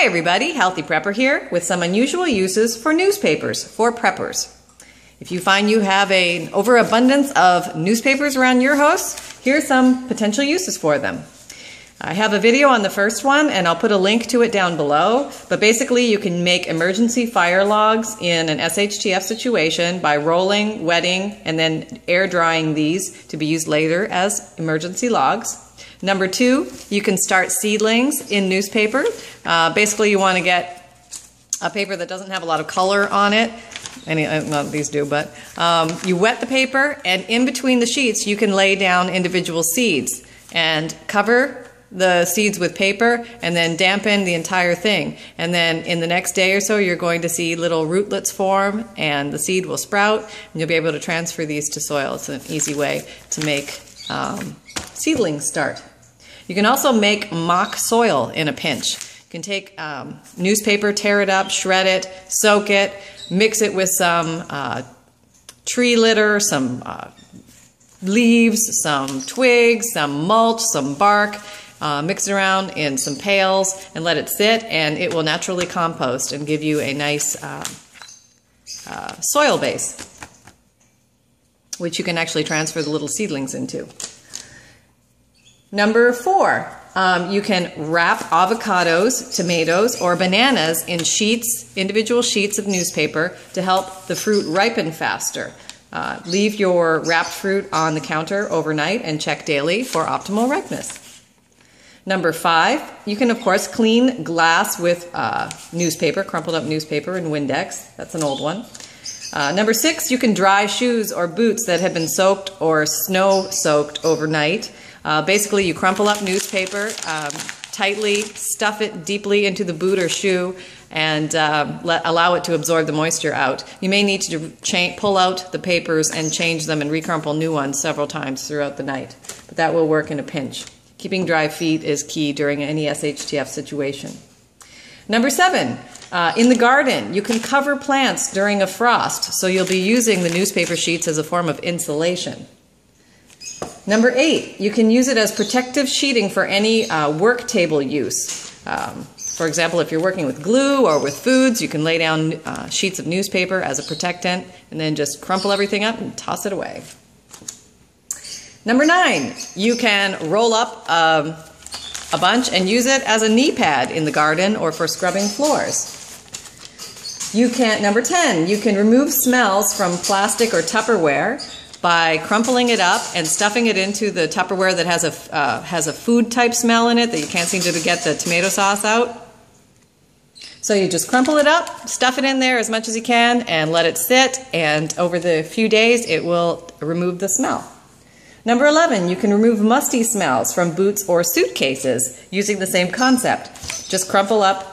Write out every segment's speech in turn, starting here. Hi everybody, Healthy Prepper here with some unusual uses for newspapers for preppers. If you find you have an overabundance of newspapers around your house, here are some potential uses for them. I have a video on the first one and I'll put a link to it down below, but basically you can make emergency fire logs in an SHTF situation by rolling, wetting, and then air drying these to be used later as emergency logs. Number two, you can start seedlings in newspaper. Basically, you want to get a paper that doesn't have a lot of color on it. Well, these do, but you wet the paper, and in between the sheets, you can lay down individual seeds and cover the seeds with paper and then dampen the entire thing. And then in the next day or so, you're going to see little rootlets form, and the seed will sprout, and you'll be able to transfer these to soil. It's an easy way to make seedlings start. You can also make mock soil in a pinch. You can take newspaper, tear it up, shred it, soak it, mix it with some tree litter, some leaves, some twigs, some mulch, some bark. Mix it around in some pails and let it sit, and it will naturally compost and give you a nice soil base, which you can actually transfer the little seedlings into. Number four, you can wrap avocados, tomatoes, or bananas in sheets, individual sheets of newspaper to help the fruit ripen faster. Leave your wrapped fruit on the counter overnight and check daily for optimal ripeness. Number five, you can, of course, clean glass with newspaper, crumpled up newspaper and Windex. That's an old one. Number six, you can dry shoes or boots that have been soaked or snow-soaked overnight. Basically, you crumple up newspaper tightly, stuff it deeply into the boot or shoe, and allow it to absorb the moisture out. You may need to pull out the papers and change them and recrumple new ones several times throughout the night, but that will work in a pinch. Keeping dry feet is key during any SHTF situation. Number seven, in the garden, you can cover plants during a frost, so you'll be using the newspaper sheets as a form of insulation. Number eight, you can use it as protective sheeting for any work table use. For example, if you're working with glue or with foods, you can lay down sheets of newspaper as a protectant and then just crumple everything up and toss it away. Number nine, you can roll up a bunch and use it as a knee pad in the garden or for scrubbing floors. Number 10, you can remove smells from plastic or Tupperware by crumpling it up and stuffing it into the Tupperware that has a food-type smell in it that you can't seem to get the tomato sauce out. So you just crumple it up, stuff it in there as much as you can, and let it sit, and over the few days it will remove the smell. Number 11, you can remove musty smells from boots or suitcases using the same concept. Just crumple up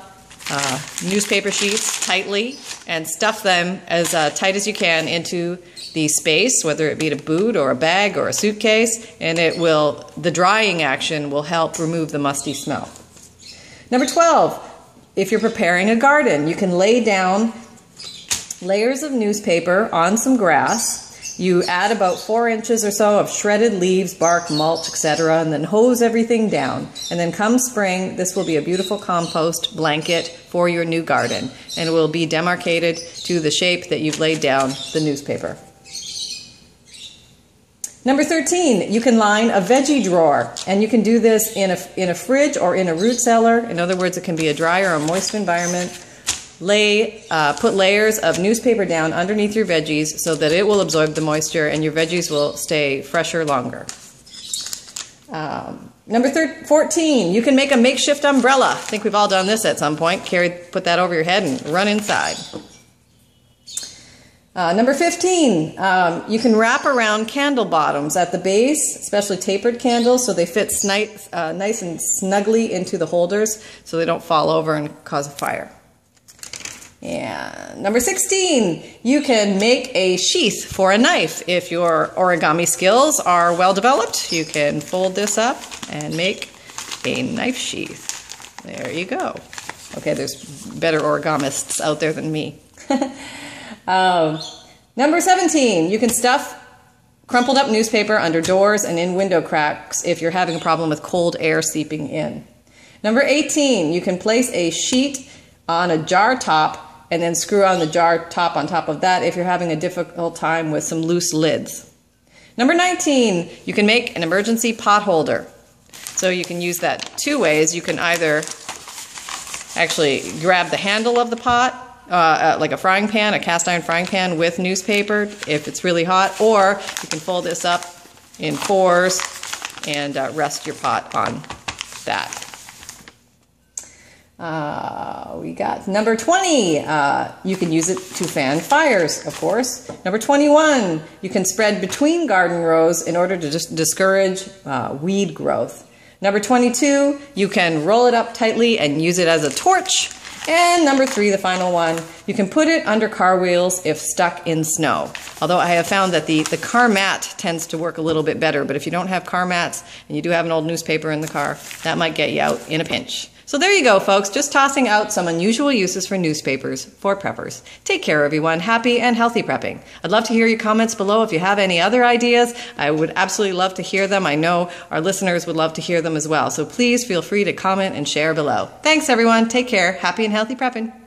newspaper sheets tightly and stuff them as tight as you can into the space, whether it be a boot or a bag or a suitcase, and the drying action will help remove the musty smell. Number 12, if you're preparing a garden, you can lay down layers of newspaper on some grass. You add about 4 inches or so of shredded leaves, bark, mulch, etc., and then hose everything down. And then come spring, this will be a beautiful compost blanket for your new garden, and it will be demarcated to the shape that you've laid down the newspaper. Number 13, you can line a veggie drawer, and you can do this in a fridge or in a root cellar. In other words, it can be a dry or a moist environment. Put layers of newspaper down underneath your veggies so that it will absorb the moisture and your veggies will stay fresher longer. Number 14, you can make a makeshift umbrella. I think we've all done this at some point. Put that over your head and run inside. Number 15, you can wrap around candle bottoms at the base, especially tapered candles, so they fit nice and snugly into the holders so they don't fall over and cause a fire. Yeah. Number 16, you can make a sheath for a knife. If your origami skills are well developed, you can fold this up and make a knife sheath. There you go. Okay, there's better origamists out there than me. Number 17, you can stuff crumpled up newspaper under doors and in window cracks if you're having a problem with cold air seeping in. Number 18, you can place a sheet on a jar top and then screw on the jar top on top of that if you're having a difficult time with some loose lids. Number 19, you can make an emergency pot holder. So you can use that two ways. You can either actually grab the handle of the pot, like a frying pan, a cast iron frying pan with newspaper if it's really hot, or you can fold this up in fours and rest your pot on that. We got number 20, you can use it to fan fires, of course. Number 21, you can spread between garden rows in order to just discourage weed growth. Number 22, you can roll it up tightly and use it as a torch. And number 3, the final one, you can put it under car wheels if stuck in snow. Although I have found that the car mat tends to work a little bit better, but if you don't have car mats and you do have an old newspaper in the car, that might get you out in a pinch. So there you go, folks, just tossing out some unusual uses for newspapers for preppers. Take care, everyone. Happy and healthy prepping. I'd love to hear your comments below if you have any other ideas. I would absolutely love to hear them. I know our listeners would love to hear them as well. So please feel free to comment and share below. Thanks, everyone. Take care. Happy and healthy prepping.